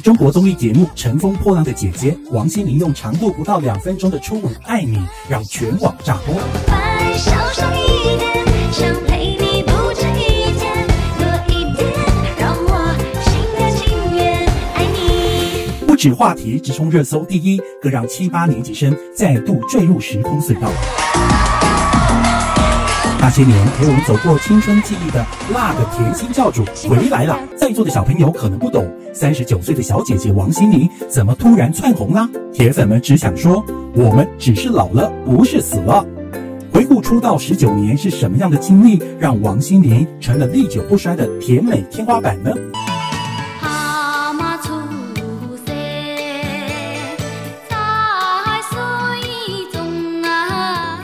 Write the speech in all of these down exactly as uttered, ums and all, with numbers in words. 是中国综艺节目《乘风破浪的姐姐》，王心凌用长度不到两分钟的初吻《爱你》，让全网炸锅。快少说一点，想陪你不止一天，多一点，让我心甘情愿爱你。不止话题直冲热搜第一，更让七八年级生再度坠入时空隧道。 那些年陪我们走过青春记忆的辣个甜心教主回来了，在座的小朋友可能不懂，三十九岁的小姐姐王心凌怎么突然窜红啦？铁粉们只想说，我们只是老了，不是死了。回顾出道十九年是什么样的经历，让王心凌成了历久不衰的甜美天花板呢？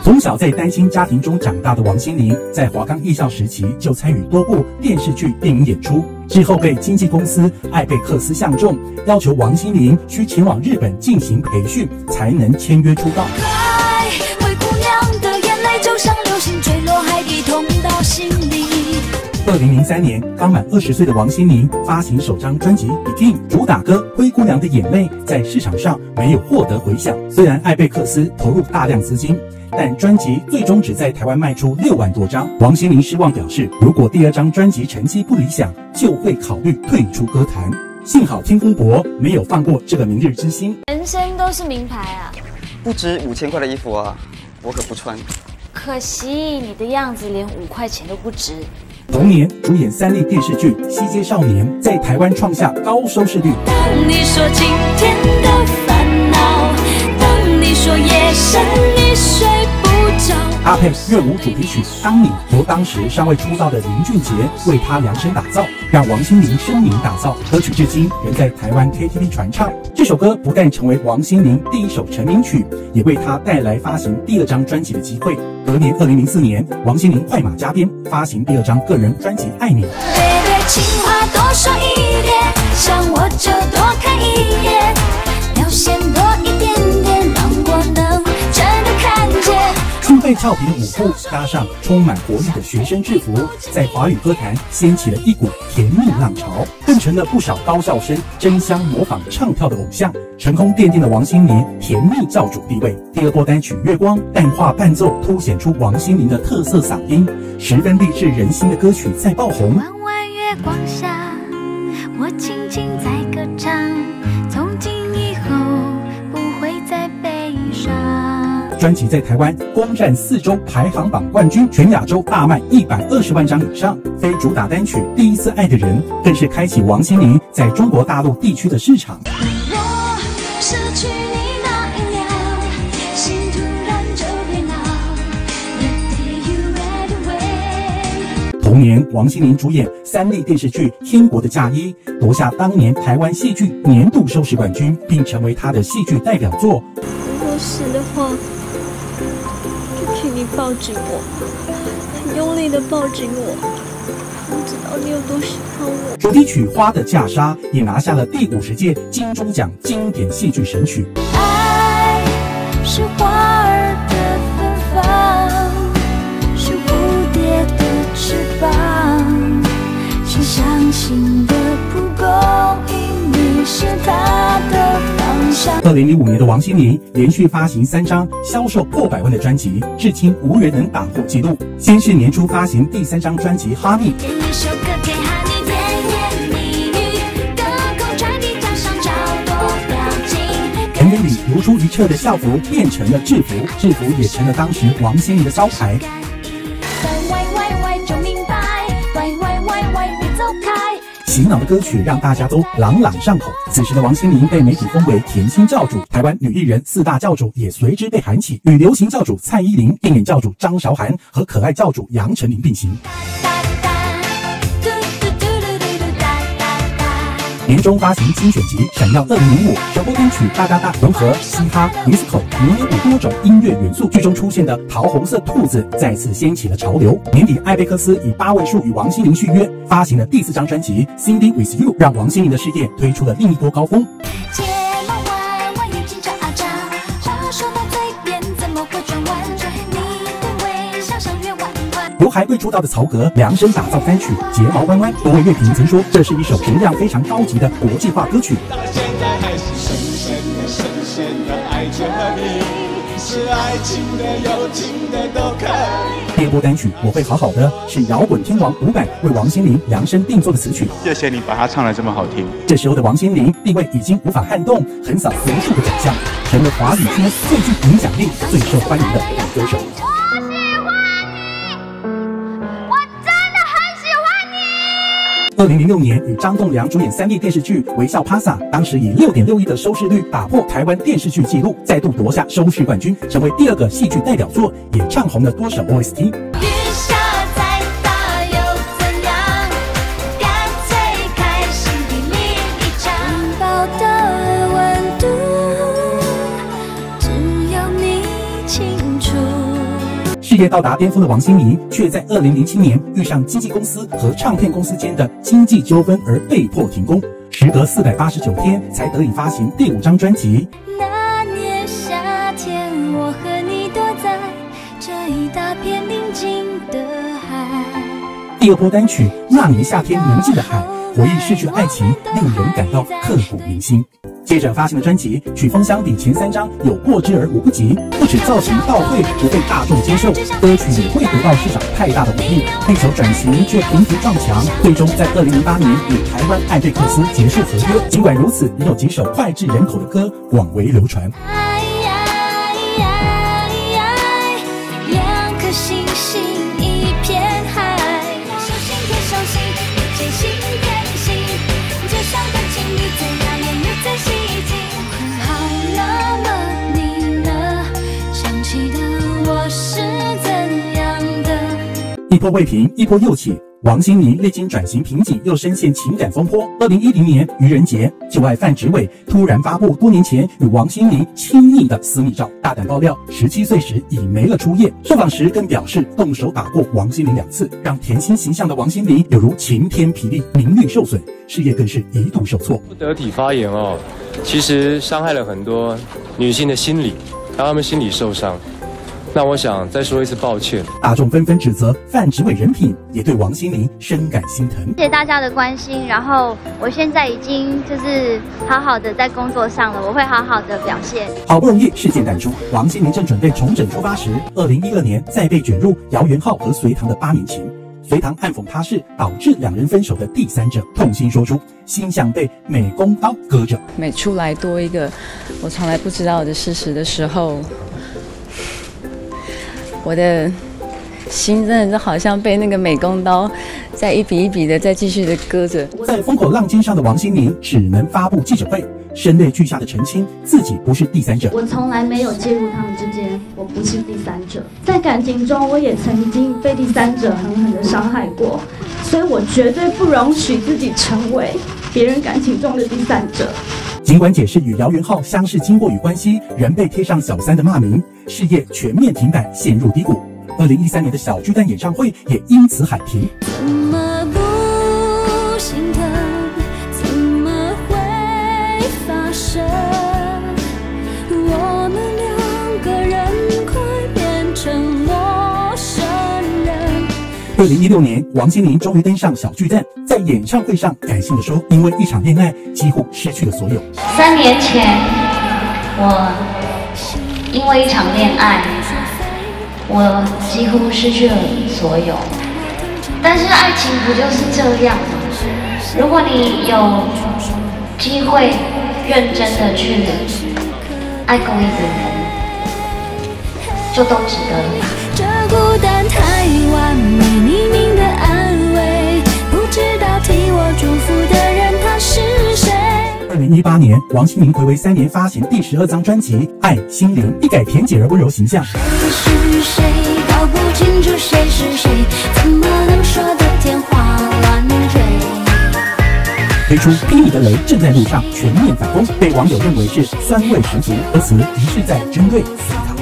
从小在单亲家庭中长大的王心凌，在华冈艺校时期就参与多部电视剧、电影演出。之后被经纪公司艾贝克斯相中，要求王心凌需前往日本进行培训，才能签约出道。灰姑娘的眼泪就像流星坠落海底，痛到心里。二零零三年，刚满二十岁的王心凌发行首张专辑《Begin》，主打歌《灰姑娘的眼泪》在市场上没有获得回响。虽然艾贝克斯投入大量资金， 但专辑最终只在台湾卖出六万多张，王心凌失望表示，如果第二张专辑成绩不理想，就会考虑退出歌坛。幸好天空伯没有放过这个明日之星。人生都是名牌啊，不值五千块的衣服啊，我可不穿。可惜你的样子连五块钱都不值。同年主演三立电视剧《西街少年》，在台湾创下高收视率。当你说今天的烦恼，当你说夜深你睡。 搭配乐舞主题曲《当你》，由当时尚未出道的林俊杰为他量身打造，让王心凌声名打造。歌曲至今仍在台湾 K T V 传唱。这首歌不但成为王心凌第一首成名曲，也为她带来发行第二张专辑的机会。隔年二零零四年，王心凌快马加鞭发行第二张个人专辑《爱你》。Baby， 情话多说一点，想我就多看一眼，表现多一点点，让我能真的看见。 素背俏皮的舞步搭上充满活力的学生制服，在华语歌坛掀起了一股甜蜜浪潮，更成了不少高校生争相模仿唱跳的偶像，成功奠定了王心凌甜蜜教主地位。第二波单曲《月光》淡化伴奏，凸显出王心凌的特色嗓音，十分励志人心的歌曲再爆红。弯弯月光下，我轻轻在歌唱，从今以后不会再悲伤。 专辑在台湾攻占四周排行榜冠军，全亚洲大卖一百二十万张以上。非主打单曲《第一次爱的人》更是开启王心凌在中国大陆地区的市场。我失去你那一秒，心突然就变老。The day you ran away。同年，王心凌主演三立电视剧《天国的嫁衣》，夺下当年台湾戏剧年度收视冠军，并成为她的戏剧代表作。我死的话。 你抱紧我，很用力的抱紧我，不知道你有多喜欢我。主题曲《花的嫁纱》也拿下了第五十届金钟奖经典戏剧神曲。爱是花儿的芬芳，是蝴蝶的翅膀，是伤心的蒲公英，你是它的。 二零零五年的王心凌连续发行三张销售破百万的专辑，至今无人能打破纪录。先是年初发行第三张专辑《哈密》，成人里如出一辙的校服变成了制服，制服也成了当时王心凌的招牌。 洗脑的歌曲让大家都朗朗上口。此时的王心凌被媒体封为甜心教主，台湾女艺人四大教主也随之被喊起，与流行教主蔡依林、电影教主张韶涵和可爱教主杨丞琳并行。年终发行精选集《闪耀二零零五》，首播单曲《大大大》融合嘻哈、disco、民谣多种音乐元素，剧中出现的桃红色兔子再次掀起了潮流。年底，艾贝克斯以八位数与王心凌续约，发行了第四张专辑《Singing with You》，让王心凌的事业推出了另一波高峰。 不由还未出道的曹格量身打造该曲《睫毛弯弯》。多位乐评曾说，这是一首质量非常高级的国际化歌曲。到现在还是深深的、深深的爱着你。 是爱情的、友情的都可以。第二波单曲《我会好好的》是摇滚天王伍佰为王心凌量身定做的词曲，谢谢你把它唱得这么好听。这时候的王心凌地位已经无法撼动，横扫无数个奖项，成了华语圈最具影响力、最受欢迎的女歌手。我喜欢你，我真的很喜欢你。二零零六年与张栋梁主演三 D 电视剧《微笑披萨》，当时以六点六亿的收视率打破台湾电视剧纪录，再度夺下收视冠军，成为第二个戏剧代表作，也唱红了多首 O S T。雨下再大又怎样？干脆开始比另一场。拥抱的温度，只有你清楚。事业到达巅峰的王心凌，却在二零零七年遇上经纪公司和唱片公司间的经济纠纷而被迫停工。 时隔四百八十九天，才得以发行第五张专辑。那年夏天，我和你躲在这一大片宁静的海。第二波单曲《那年夏天宁静的海》，回忆逝去爱情，令人感到刻骨铭心。接着发行的专辑，曲风相比前三张有过之而无不及，不止造型倒退不被大众接受，歌曲也未得到市场太大的鼓励。对手转型却频频撞墙，最终在二零零八年与台湾艾贝克斯结束合约。尽管如此，也有几首脍炙人口的歌广为流传。 一波未平，一波又起。王心凌历经转型瓶颈，又深陷情感风波。二零一零年，愚人节，旧爱范植伟突然发布多年前与王心凌亲密的私密照，大胆爆料，十七岁时已没了初夜。受访时更表示动手打过王心凌两次，让甜心形象的王心凌有如晴天霹雳，名誉受损，事业更是一度受挫。不得体发言哦，其实伤害了很多女性的心理，让她们心理受伤。 那我想再说一次抱歉。大众纷纷指责范植伟人品，也对王心凌深感心疼。谢谢大家的关心，然后我现在已经就是好好的在工作上了，我会好好的表现。好不容易事件淡出，王心凌正准备重整出发时，二零一二年再被卷入姚元浩和隋棠的八年情。 隋棠暗讽他是导致两人分手的第三者，痛心说出心像被美工刀割着。每出来多一个我从来不知道的事实的时候，我的心真的好像被那个美工刀在一笔一笔的再继续的割着。在风口浪尖上的王心凌只能发布记者会，声泪俱下的澄清自己不是第三者。我从来没有介入他们之间，我不是第三者。在感情中，我也曾经被第三者狠狠的伤害过，所以我绝对不容许自己成为别人感情中的第三者。 尽管解释与姚元浩相识经过与关系，仍被贴上小三的骂名，事业全面停摆，陷入低谷。二零一三年的小巨蛋演唱会也因此喊停。怎么不心疼？怎么会发生？我们两个人快变成陌生人。二零一六年，王心凌终于登上小巨蛋。 在演唱会上，感性地说：“因为一场恋爱，几乎失去了所有。三年前，我因为一场恋爱，我几乎失去了所有。但是爱情不就是这样吗？如果你有机会认真的去爱过一个人，就都值得了吧。” 二零一八年，王心凌暌违三年发行第十二张专辑《爱心灵》，一改甜姐儿温柔形象。谁是谁搞不清楚谁是谁，怎么能说得天花乱坠？推出《逼你的雷正在路上》，全面反攻，被网友认为是酸味十足，歌词一致在针对隋棠。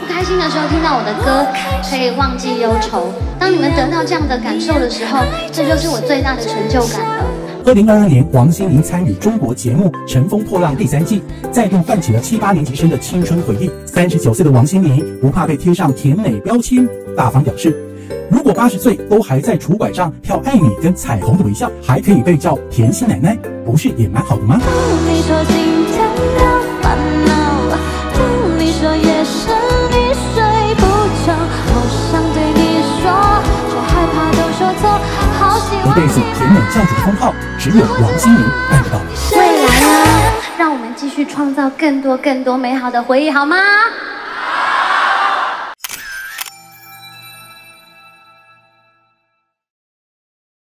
不开心的时候听到我的歌，可以忘记忧愁。当你们得到这样的感受的时候，这就是我最大的成就感了。 二零二二年，王心凌参与中国节目《乘风破浪》第三季，再度唤起了七八年级生的青春回忆。三十九岁的王心凌不怕被贴上甜美标签，大方表示：“如果八十岁都还在拄拐杖跳爱你跟彩虹的微笑，还可以被叫甜心奶奶，不是也蛮好的吗？ 一辈子甜美教主的封号，只有王心凌办得到。未来呢，让我们继续创造更多更多美好的回忆，好吗？